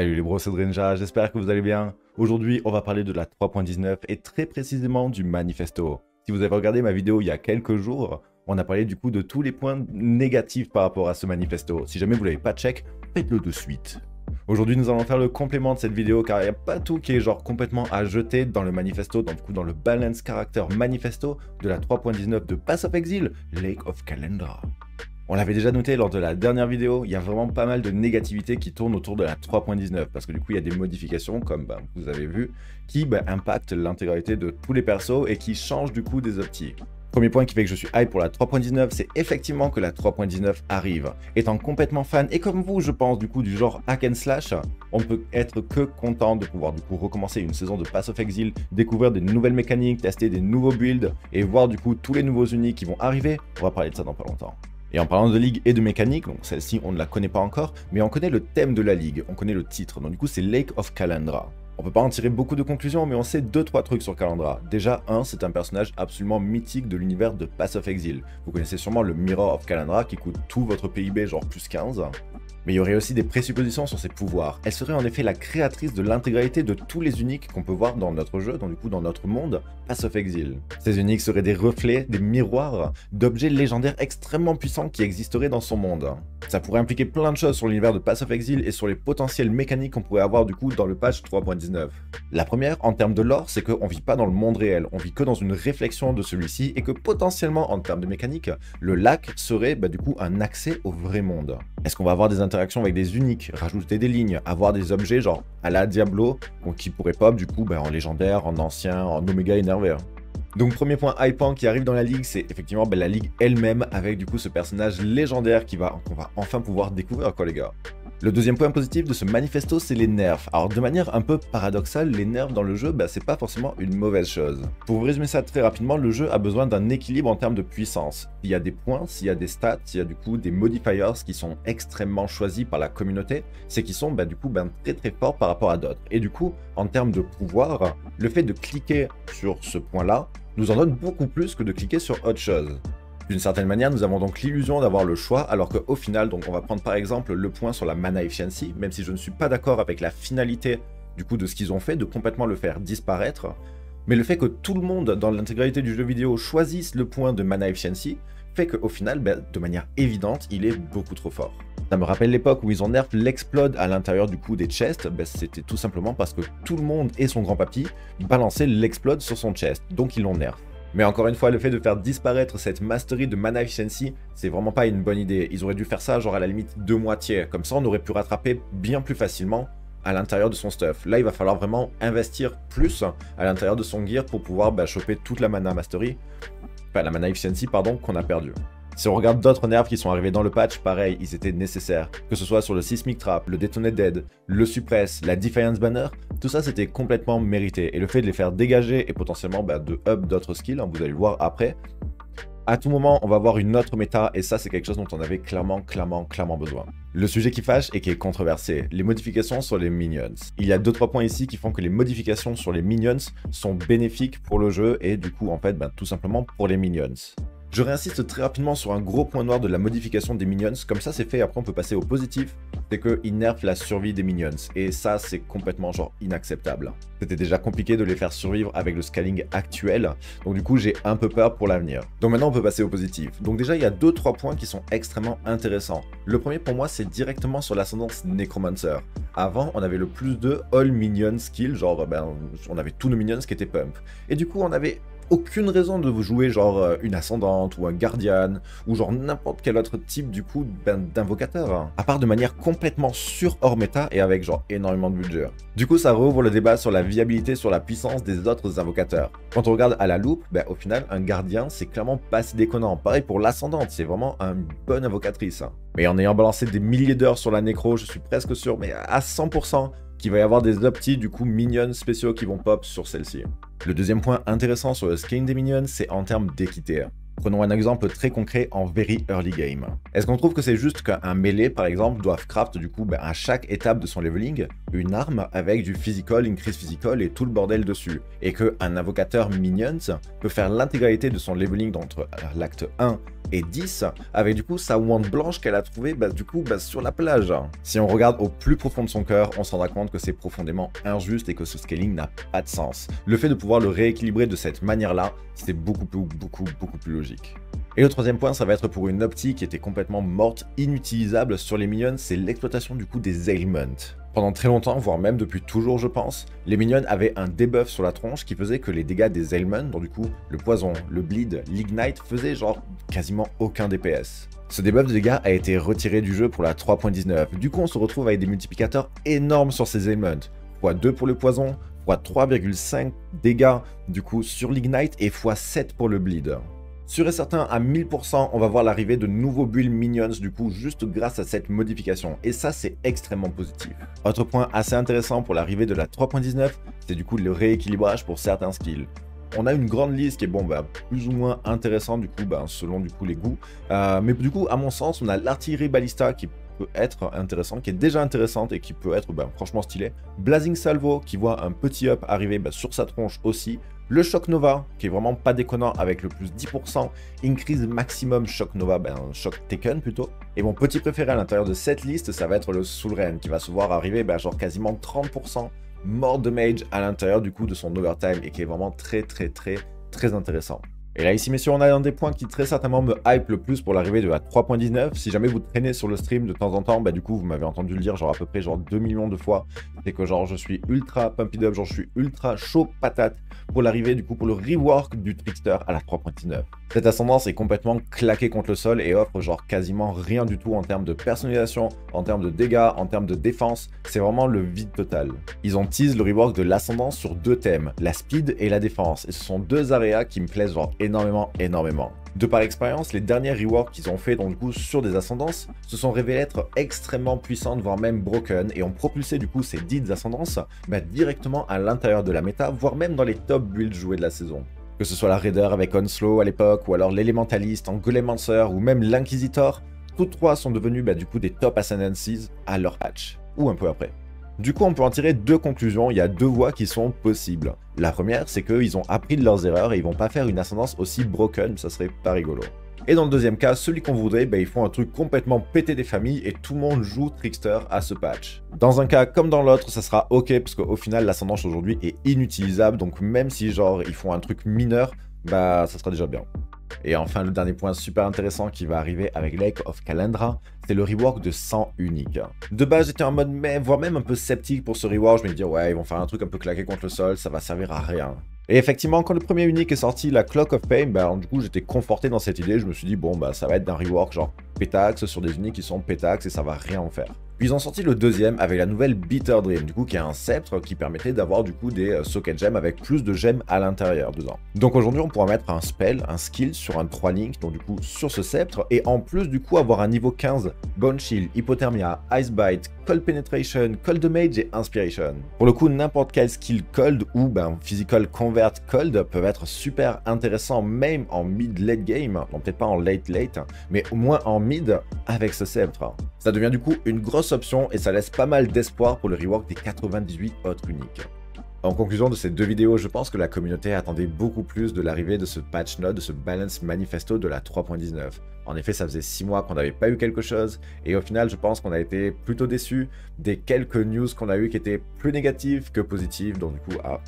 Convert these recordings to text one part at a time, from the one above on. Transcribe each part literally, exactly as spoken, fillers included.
Salut les bros, c'est Driinja, j'espère que vous allez bien. Aujourd'hui, on va parler de la trois point dix-neuf et très précisément du manifesto. Si vous avez regardé ma vidéo il y a quelques jours, on a parlé du coup de tous les points négatifs par rapport à ce manifesto. Si jamais vous l'avez pas check, faites-le de suite. Aujourd'hui, nous allons faire le complément de cette vidéo car il n'y a pas tout qui est genre complètement à jeter dans le manifesto, donc du coup dans le balance character manifesto de la trois point dix-neuf de Path of Exile, Lake of Kalandra. On l'avait déjà noté lors de la dernière vidéo, il y a vraiment pas mal de négativité qui tourne autour de la trois point dix-neuf parce que du coup il y a des modifications comme ben, vous avez vu qui ben, impactent l'intégralité de tous les persos et qui changent du coup des optiques. Premier point qui fait que je suis hype pour la trois point dix-neuf, c'est effectivement que la trois point dix-neuf arrive. Étant complètement fan et comme vous je pense du coup du genre hack and slash, on peut être que content de pouvoir du coup recommencer une saison de Path of Exile, découvrir des nouvelles mécaniques, tester des nouveaux builds et voir du coup tous les nouveaux unis qui vont arriver. On va parler de ça dans pas longtemps. Et en parlant de ligue et de mécanique, donc celle-ci on ne la connaît pas encore, mais on connaît le thème de la ligue, on connaît le titre, donc du coup c'est Lake of Kalandra. On peut pas en tirer beaucoup de conclusions, mais on sait deux trois trucs sur Kalandra. Déjà, un, c'est un personnage absolument mythique de l'univers de Path of Exile. Vous connaissez sûrement le Mirror of Kalandra qui coûte tout votre P I B, genre plus quinze. Mais il y aurait aussi des présuppositions sur ses pouvoirs. Elle serait en effet la créatrice de l'intégralité de tous les uniques qu'on peut voir dans notre jeu, donc du coup dans notre monde, Path of Exile. Ces uniques seraient des reflets, des miroirs, d'objets légendaires extrêmement puissants qui existeraient dans son monde. Ça pourrait impliquer plein de choses sur l'univers de Path of Exile et sur les potentielles mécaniques qu'on pourrait avoir du coup dans le patch trois point dix-neuf. La première, en termes de lore, c'est qu'on vit pas dans le monde réel, on vit que dans une réflexion de celui-ci et que potentiellement, en termes de mécanique, le lac serait bah, du coup un accès au vrai monde. Est-ce qu'on va avoir des interactions avec des uniques, rajouter des lignes, avoir des objets genre à la Diablo qui pourraient pop du coup bah, en légendaire, en ancien, en oméga énervé. Donc premier point hypant qui arrive dans la ligue, c'est effectivement bah, la ligue elle-même avec du coup ce personnage légendaire qui va, qu'on va enfin pouvoir découvrir quoi les gars. Le deuxième point positif de ce manifesto, c'est les nerfs. Alors de manière un peu paradoxale, les nerfs dans le jeu, bah, c'est pas forcément une mauvaise chose. Pour vous résumer ça très rapidement, le jeu a besoin d'un équilibre en termes de puissance. Il y a des points, s'il y a des stats, il y a du coup des modifiers qui sont extrêmement choisis par la communauté, c'est qu'ils sont bah, du coup bah, très très forts par rapport à d'autres. Et du coup, en termes de pouvoir, le fait de cliquer sur ce point-là nous en donne beaucoup plus que de cliquer sur autre chose. D'une certaine manière, nous avons donc l'illusion d'avoir le choix, alors qu'au final, donc on va prendre par exemple le point sur la mana efficiency, même si je ne suis pas d'accord avec la finalité du coup de ce qu'ils ont fait, de complètement le faire disparaître, mais le fait que tout le monde dans l'intégralité du jeu vidéo choisisse le point de mana efficiency fait qu'au final, ben, de manière évidente, il est beaucoup trop fort. Ça me rappelle l'époque où ils ont nerf l'explode à l'intérieur du coup des chests, ben, c'était tout simplement parce que tout le monde et son grand-papy balançaient l'explode sur son chest, donc ils l'ont nerf. Mais encore une fois, le fait de faire disparaître cette mastery de mana efficiency, c'est vraiment pas une bonne idée. Ils auraient dû faire ça genre à la limite deux moitiés, comme ça on aurait pu rattraper bien plus facilement à l'intérieur de son stuff. Là il va falloir vraiment investir plus à l'intérieur de son gear pour pouvoir bah, choper toute la mana mastery, enfin la mana efficiency pardon, qu'on a perdue. Si on regarde d'autres nerfs qui sont arrivés dans le patch, pareil, ils étaient nécessaires. Que ce soit sur le Sismic Trap, le Détonné Dead, le Suppress, la Defiance Banner, tout ça c'était complètement mérité. Et le fait de les faire dégager et potentiellement bah, de up d'autres skills, hein, vous allez le voir après, à tout moment on va avoir une autre méta et ça c'est quelque chose dont on avait clairement, clairement, clairement besoin. Le sujet qui fâche et qui est controversé, les modifications sur les minions. Il y a deux trois points ici qui font que les modifications sur les minions sont bénéfiques pour le jeu et du coup en fait bah, tout simplement pour les minions. Je réinsiste très rapidement sur un gros point noir de la modification des minions, comme ça c'est fait, après on peut passer au positif, c'est qu'ils nerfent la survie des minions, et ça c'est complètement genre inacceptable. C'était déjà compliqué de les faire survivre avec le scaling actuel, donc du coup j'ai un peu peur pour l'avenir. Donc maintenant on peut passer au positif. Donc déjà il y a deux trois points qui sont extrêmement intéressants. Le premier pour moi c'est directement sur l'ascendance Necromancer. Avant on avait le plus de all minions skill, genre ben, on avait tous nos minions qui étaient pump, et du coup on avait aucune raison de vous jouer genre une ascendante ou un guardian ou genre n'importe quel autre type du coup ben, d'invocateur, à part de manière complètement sur hors méta et avec genre énormément de budget. Du coup ça rouvre le débat sur la viabilité, sur la puissance des autres invocateurs. Quand on regarde à la loupe, ben, au final un guardian c'est clairement pas si déconnant, pareil pour l'ascendante, c'est vraiment une bonne invocatrice. Mais en ayant balancé des milliers d'heures sur la nécro, je suis presque sûr mais à cent pour cent qu'il va y avoir des optis du coup minions spéciaux qui vont pop sur celle-ci. Le deuxième point intéressant sur le scaling des minions, c'est en termes d'équité. Prenons un exemple très concret en very early game. Est-ce qu'on trouve que c'est juste qu'un melee par exemple doit craft du coup ben, à chaque étape de son leveling une arme avec du physical, increase physical et tout le bordel dessus, et qu'un invocateur minions peut faire l'intégralité de son leveling entre l'acte un et dix avec du coup sa wand blanche qu'elle a trouvée bah, du coup bah, sur la plage. Si on regarde au plus profond de son cœur, on se rendra compte que c'est profondément injuste et que ce scaling n'a pas de sens. Le fait de pouvoir le rééquilibrer de cette manière là, c'est beaucoup plus, beaucoup, beaucoup plus logique. Et le troisième point, ça va être pour une optique qui était complètement morte, inutilisable sur les minions, c'est l'exploitation du coup des ailments. Pendant très longtemps, voire même depuis toujours je pense, les minions avaient un debuff sur la tronche qui faisait que les dégâts des ailments, dont du coup le poison, le bleed, l'ignite, faisaient genre quasiment aucun D P S. Ce debuff de dégâts a été retiré du jeu pour la trois point dix-neuf, du coup on se retrouve avec des multiplicateurs énormes sur ces ailments, fois deux pour le poison, fois trois virgule cinq dégâts du coup sur l'ignite et fois sept pour le bleed. Sûr et certain, à mille pour cent, on va voir l'arrivée de nouveaux builds minions du coup juste grâce à cette modification, et ça c'est extrêmement positif. Autre point assez intéressant pour l'arrivée de la trois point dix-neuf, c'est du coup le rééquilibrage pour certains skills. On a une grande liste qui est bon bah plus ou moins intéressante du coup bah, selon du coup les goûts, euh, mais du coup à mon sens on a l'artillerie balista qui peut être intéressante, qui est déjà intéressante et qui peut être bah, franchement stylée. Blazing Salvo qui voit un petit up arriver bah, sur sa tronche aussi. Le Shock Nova, qui est vraiment pas déconnant avec le plus dix pour cent, increase maximum Shock Nova, ben Shock Taken plutôt. Et mon petit préféré à l'intérieur de cette liste, ça va être le Soulren, qui va se voir arriver ben, genre quasiment trente pour cent more damage à l'intérieur du coup de son overtime, et qui est vraiment très très très très intéressant. Et là ici messieurs, on a un des points qui très certainement me hype le plus pour l'arrivée de la trois point dix-neuf. Si jamais vous traînez sur le stream de temps en temps, bah du coup vous m'avez entendu le dire genre à peu près genre deux millions de fois, c'est que genre je suis ultra pumped up, genre je suis ultra chaud patate pour l'arrivée du coup pour le rework du Trickster à la trois point dix-neuf. Cette ascendance est complètement claquée contre le sol et offre genre quasiment rien du tout en termes de personnalisation, en termes de dégâts, en termes de défense, c'est vraiment le vide total. Ils ont teasé le rework de l'ascendance sur deux thèmes, la speed et la défense, et ce sont deux areas qui me plaisent genre énormément, énormément. De par expérience, les derniers reworks qu'ils ont fait donc du coup sur des ascendances se sont révélés être extrêmement puissantes, voire même broken, et ont propulsé du coup ces dites ascendances bah, directement à l'intérieur de la méta, voire même dans les top builds joués de la saison. Que ce soit la Raider avec Onslaught à l'époque, ou alors l'Elementaliste en Golemancer, ou même l'Inquisitor, toutes trois sont devenues bah, du coup des top Ascendances à leur patch, ou un peu après. Du coup, on peut en tirer deux conclusions, il y a deux voies qui sont possibles. La première, c'est qu'ils ont appris de leurs erreurs et ils vont pas faire une ascendance aussi broken, ça serait pas rigolo. Et dans le deuxième cas, celui qu'on voudrait, bah, ils font un truc complètement pété des familles et tout le monde joue Trickster à ce patch. Dans un cas comme dans l'autre, ça sera ok, parce qu'au final, l'ascendance aujourd'hui est inutilisable, donc même si genre ils font un truc mineur, bah ça sera déjà bien. Et enfin, le dernier point super intéressant qui va arriver avec Lake of Kalandra, c'est le rework de sang unique. De base, j'étais en mode, mais, voire même un peu sceptique pour ce rework, je me disais, ouais, ils vont faire un truc un peu claqué contre le sol, ça va servir à rien. Et effectivement, quand le premier unique est sorti, la Cloak of Pain, bah, du coup, j'étais conforté dans cette idée, je me suis dit, bon, bah, ça va être d'un rework genre pétaxe sur des uniques qui sont pétaxes et ça va rien en faire. Puis ils ont sorti le deuxième avec la nouvelle Bitter Dream, du coup qui est un sceptre qui permettait d'avoir du coup des socket gems avec plus de gemmes à l'intérieur dedans. Donc aujourd'hui on pourra mettre un spell, un skill sur un trois link, donc du coup sur ce sceptre, et en plus du coup avoir un niveau quinze, Bone Chill, Hypothermia, Ice Bite, Cold Penetration, Cold Damage et Inspiration. Pour le coup n'importe quel skill cold ou ben, physical convert cold peuvent être super intéressants même en mid-late game, non peut-être pas en late-late, mais au moins en mid avec ce sceptre. Ça devient du coup une grosse option et ça laisse pas mal d'espoir pour le rework des quatre-vingt-dix-huit autres uniques. En conclusion de ces deux vidéos, je pense que la communauté attendait beaucoup plus de l'arrivée de ce patch note, de ce balance manifesto de la trois point dix-neuf. En effet, ça faisait six mois qu'on n'avait pas eu quelque chose et au final, je pense qu'on a été plutôt déçus des quelques news qu'on a eu qui étaient plus négatives que positives, donc du coup, ah,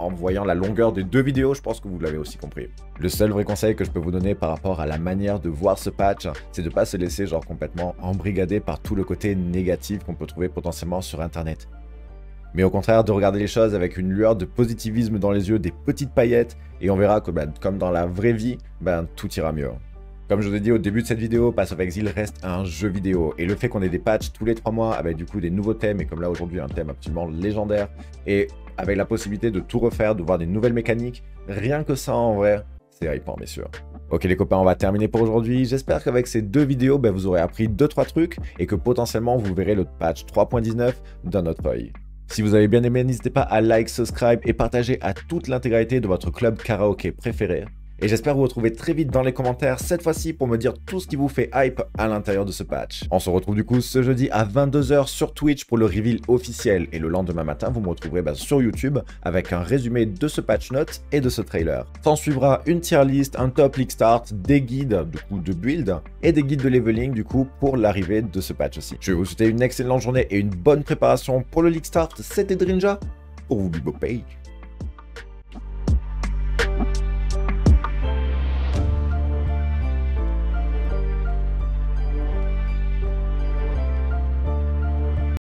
en voyant la longueur des deux vidéos, je pense que vous l'avez aussi compris. Le seul vrai conseil que je peux vous donner par rapport à la manière de voir ce patch, c'est de ne pas se laisser genre complètement embrigader par tout le côté négatif qu'on peut trouver potentiellement sur internet. Mais au contraire, de regarder les choses avec une lueur de positivisme dans les yeux, des petites paillettes, et on verra que bah, comme dans la vraie vie, bah, tout ira mieux. Comme je vous ai dit au début de cette vidéo, Path of Exile reste un jeu vidéo et le fait qu'on ait des patchs tous les trois mois avec du coup des nouveaux thèmes, et comme là aujourd'hui un thème absolument légendaire, et avec la possibilité de tout refaire, de voir des nouvelles mécaniques, rien que ça en vrai, c'est hypant bien sûr. Ok les copains, on va terminer pour aujourd'hui, j'espère qu'avec ces deux vidéos, ben, vous aurez appris deux trois trucs et que potentiellement vous verrez le patch trois point dix-neuf d'un autre œil. Si vous avez bien aimé, n'hésitez pas à like, subscribe et partager à toute l'intégralité de votre club karaoké préféré. et j'espère vous retrouver très vite dans les commentaires cette fois-ci pour me dire tout ce qui vous fait hype à l'intérieur de ce patch. On se retrouve du coup ce jeudi à vingt-deux heures sur Twitch pour le reveal officiel et le lendemain matin vous me retrouverez bah, sur YouTube avec un résumé de ce patch note et de ce trailer. S'en suivra une tier list, un top league start, des guides du coup de build et des guides de leveling du coup pour l'arrivée de ce patch aussi. Je vais vous souhaiter une excellente journée et une bonne préparation pour le league start. C'était Driinja pour vous bibopay.